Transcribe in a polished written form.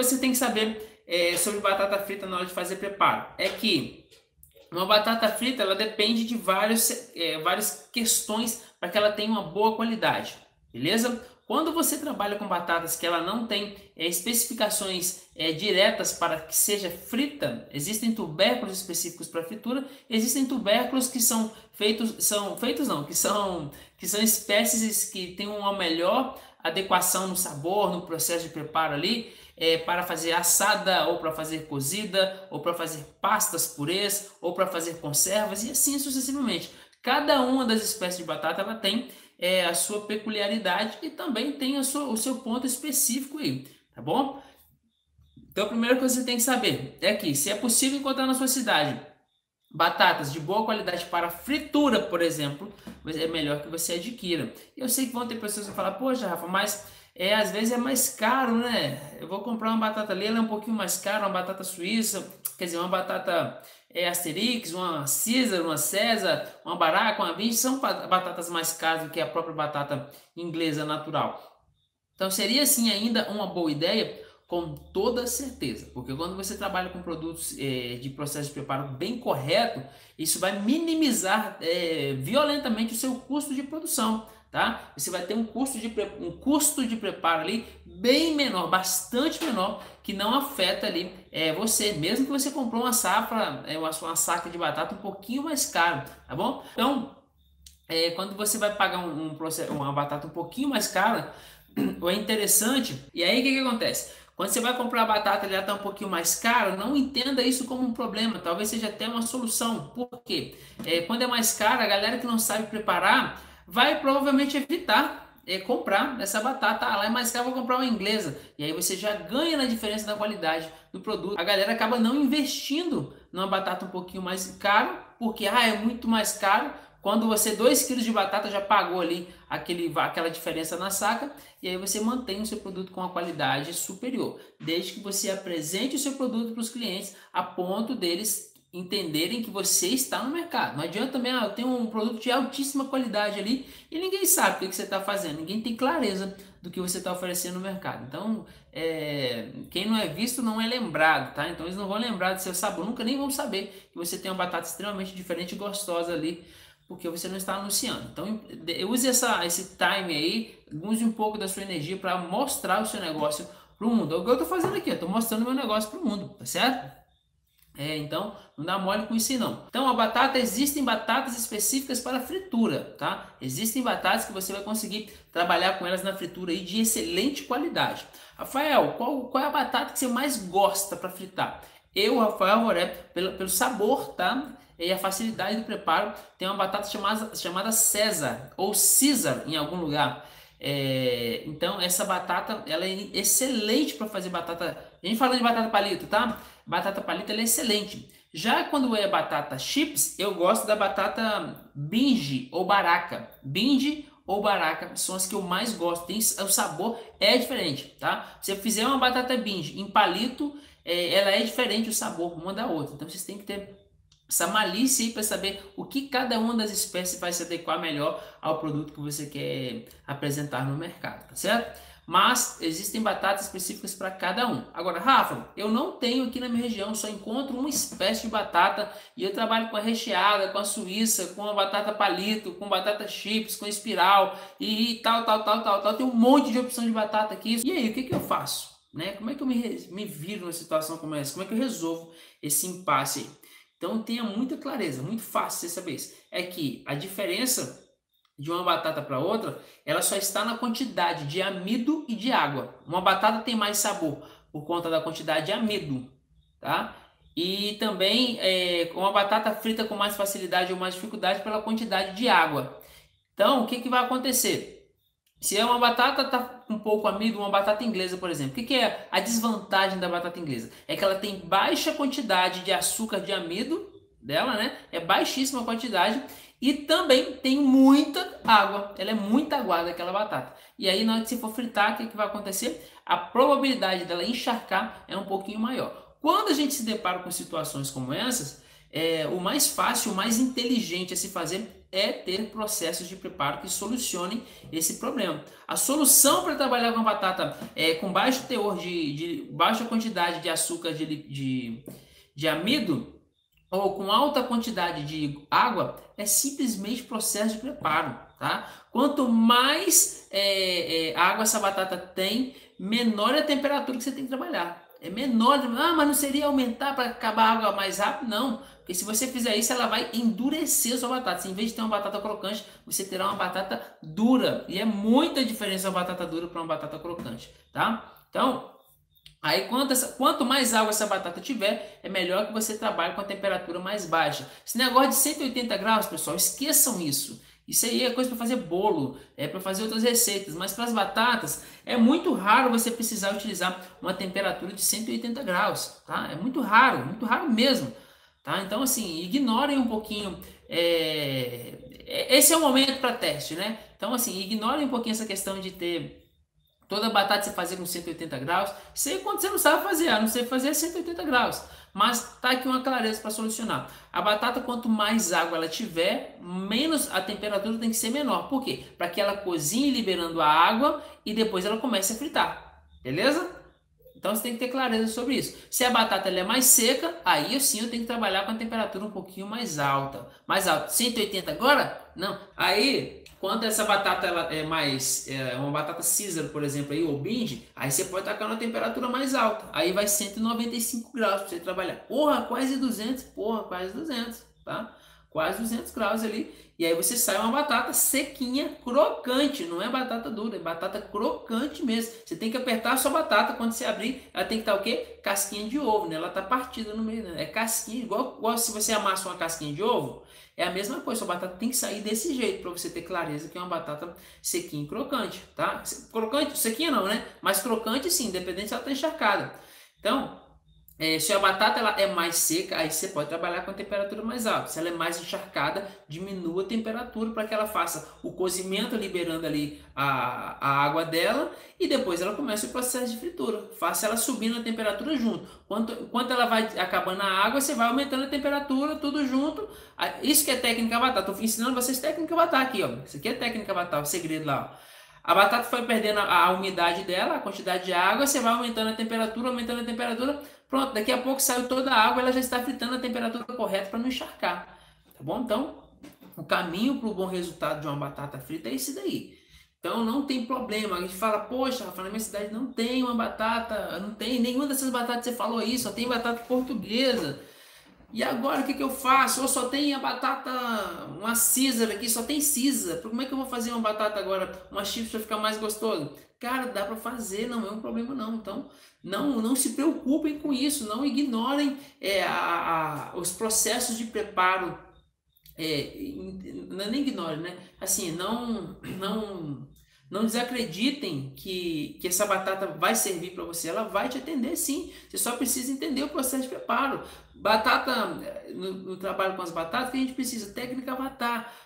coisa que você tem que saber sobre batata frita na hora de fazer preparo é que uma batata frita ela depende de várias questões para que ela tenha uma boa qualidade, beleza? Quando você trabalha com batatas que ela não tem especificações diretas para que seja frita, existem tubérculos específicos para fritura, existem tubérculos que são feitos, que são espécies que têm uma melhor adequação no sabor, no processo de preparo ali, para fazer assada, ou para fazer cozida, ou para fazer pastas, purês, ou para fazer conservas, e assim sucessivamente. Cada uma das espécies de batata ela tem a sua peculiaridade e também tem o seu ponto específico aí, tá bom? Então a primeira coisa que você tem que saber é que se é possível encontrar na sua cidade batatas de boa qualidade para fritura, por exemplo, é melhor que você adquira. Eu sei que vão ter pessoas que falam, poxa Rafa, mas às vezes é mais caro, né? Eu vou comprar uma batata ali, ela é um pouquinho mais cara, uma batata suíça, quer dizer, uma batata Asterix, uma Caesar, uma Baraca, uma Vinci, são batatas mais caras do que a própria batata inglesa natural. Então seria sim ainda uma boa ideia, com toda certeza, porque quando você trabalha com produtos de processo de preparo bem correto, isso vai minimizar violentamente o seu custo de produção, tá? Você vai ter um custo de preparo ali bem menor, bastante menor, que não afeta ali você, mesmo que você comprou uma safra, uma saca de batata um pouquinho mais caro, tá bom? Então, quando você vai pagar uma batata um pouquinho mais cara, é interessante, e aí o que acontece? Quando você vai comprar a batata e ela está um pouquinho mais cara, não entenda isso como um problema, talvez seja até uma solução. Por quê? Quando é mais cara, a galera que não sabe preparar vai provavelmente evitar comprar essa batata. Ah, lá é mais cara, vou comprar uma inglesa. E aí você já ganha na diferença da qualidade do produto. A galera acaba não investindo numa batata um pouquinho mais cara, porque é muito mais caro. Quando você 2 kg de batata já pagou ali aquela diferença na saca, e aí você mantém o seu produto com uma qualidade superior, desde que você apresente o seu produto para os clientes a ponto deles entenderem que você está no mercado. Não adianta também, eu tenho um produto de altíssima qualidade ali e ninguém sabe o que você está fazendo, ninguém tem clareza do que você está oferecendo no mercado. Então, quem não é visto não é lembrado, tá? Então eles não vão lembrar do seu sabor, nunca nem vão saber que você tem uma batata extremamente diferente e gostosa ali, porque você não está anunciando. Então, use esse time aí, use um pouco da sua energia para mostrar o seu negócio para o mundo. É o que eu estou fazendo aqui, eu estou mostrando o meu negócio para o mundo, tá certo? Então, não dá mole com isso não. Então, existem batatas específicas para fritura, tá? Existem batatas que você vai conseguir trabalhar com elas na fritura aí de excelente qualidade. Rafael, qual é a batata que você mais gosta para fritar? Eu, Raphael Arvoré, pelo sabor, tá? E a facilidade do preparo, tem uma batata chamada César, ou Caesar em algum lugar. Então essa batata ela é excelente para fazer batata. A gente falando de batata palito, tá? Batata palito ela é excelente. Já quando é batata chips, eu gosto da batata Bindi ou Baraca. Bindi ou Baraca são as que eu mais gosto. O sabor é diferente, tá? Se eu fizer uma batata Bindi em palito, ela é diferente o sabor uma da outra. Então vocês têm que ter essa malícia aí para saber o que cada uma das espécies vai se adequar melhor ao produto que você quer apresentar no mercado, tá certo? Mas existem batatas específicas para cada um. Agora, Rafa, eu não tenho aqui na minha região, só encontro uma espécie de batata e eu trabalho com a recheada, com a suíça, com a batata palito, com batata chips, com espiral e tal. Tem um monte de opção de batata aqui. E aí, o que eu faço? Né? Como é que eu me viro numa situação como essa? Como é que eu resolvo esse impasse aí? Então tenha muita clareza, muito fácil você saber isso. É que a diferença de uma batata para outra, ela só está na quantidade de amido e de água. Uma batata tem mais sabor por conta da quantidade de amido, tá? E também uma batata frita com mais facilidade ou mais dificuldade pela quantidade de água. Então o que vai acontecer? Se é uma batata com pouco amido, uma batata inglesa, por exemplo. O que é a desvantagem da batata inglesa? É que ela tem baixa quantidade de açúcar de amido dela, né? É baixíssima quantidade e também tem muita água. Ela é muito aguada, aquela batata. E aí, na hora que você for fritar, o que vai acontecer? A probabilidade dela encharcar é um pouquinho maior. Quando a gente se depara com situações como essas, o mais fácil, o mais inteligente a se fazer é ter processos de preparo que solucionem esse problema. A solução para trabalhar com a batata com baixo teor de baixa quantidade de açúcar de amido ou com alta quantidade de água é simplesmente processo de preparo, tá? Quanto mais água essa batata tem, menor é a temperatura que você tem que trabalhar. É menor, ah, mas não seria aumentar para acabar a água mais rápido? Não, porque se você fizer isso, ela vai endurecer a sua batata. Se, em vez de ter uma batata crocante, você terá uma batata dura. E é muita diferença uma batata dura para uma batata crocante, tá? Então, aí quanto mais água essa batata tiver, é melhor que você trabalhe com a temperatura mais baixa. Esse negócio de 180 graus, pessoal, esqueçam isso. Isso aí é coisa para fazer bolo, é para fazer outras receitas, mas para as batatas é muito raro você precisar utilizar uma temperatura de 180 graus, tá? É muito raro mesmo, tá? Então, assim, ignorem um pouquinho, esse é o momento para teste, né? Então, assim, ignorem um pouquinho essa questão de ter toda a batata você fazer com 180 graus, isso aí quando você não sabe fazer, a não ser fazer 180 graus. Mas tá aqui uma clareza para solucionar. A batata, quanto mais água ela tiver, menos a temperatura tem que ser menor. Por quê? Para que ela cozinhe liberando a água e depois ela comece a fritar. Beleza? Então você tem que ter clareza sobre isso. Se a batata é mais seca, aí sim eu tenho que trabalhar com a temperatura um pouquinho mais alta. 180 agora? Não. Aí, quando essa batata ela é mais uma batata Caesar, por exemplo, aí, ou bindi, aí você pode tacar na temperatura mais alta. Aí vai 195 graus para você trabalhar. Porra, quase 200. Porra, quase 200, tá? Quase 200 graus ali. E aí você sai uma batata sequinha, crocante. Não é batata dura, é batata crocante mesmo. Você tem que apertar a sua batata. Quando você abrir, ela tem que estar o quê? Casquinha de ovo, né? Ela tá partida no meio, né? É casquinha, igual se você amassa uma casquinha de ovo. É a mesma coisa, sua batata tem que sair desse jeito para você ter clareza que é uma batata sequinha e crocante, tá? Crocante, sequinha não, né? Mas crocante sim, independente se ela está encharcada. Então, se a batata ela é mais seca, aí você pode trabalhar com a temperatura mais alta. Se ela é mais encharcada, diminua a temperatura para que ela faça o cozimento, liberando ali a água dela. E depois ela começa o processo de fritura. Faça ela subindo a temperatura junto. Quanto ela vai acabando a água, você vai aumentando a temperatura, tudo junto. Isso que é técnica batata. Estou ensinando vocês técnica batata aqui, ó. Isso aqui é técnica batata, o segredo lá, ó. A batata foi perdendo a umidade dela, a quantidade de água, você vai aumentando a temperatura, pronto, daqui a pouco saiu toda a água, ela já está fritando a temperatura correta para não encharcar, tá bom? Então, o caminho para o bom resultado de uma batata frita é esse daí. Então, não tem problema, a gente fala, poxa, Rafa, na minha cidade não tem uma batata, não tem nenhuma dessas batatas que você falou aí, só tem batata portuguesa. E agora o que eu faço? Ou só tem a batata, uma Caesar aqui, só tem Caesar. Como é que eu vou fazer uma batata agora, uma chips para ficar mais gostoso? Cara, dá para fazer, não é um problema não. Então, não se preocupem com isso, não ignorem os processos de preparo. Nem ignorem, né? Assim, não desacreditem que essa batata vai servir para você. Ela vai te atender sim. Você só precisa entender o processo de preparo. Batata, no trabalho com as batatas, que a gente precisa técnica batata,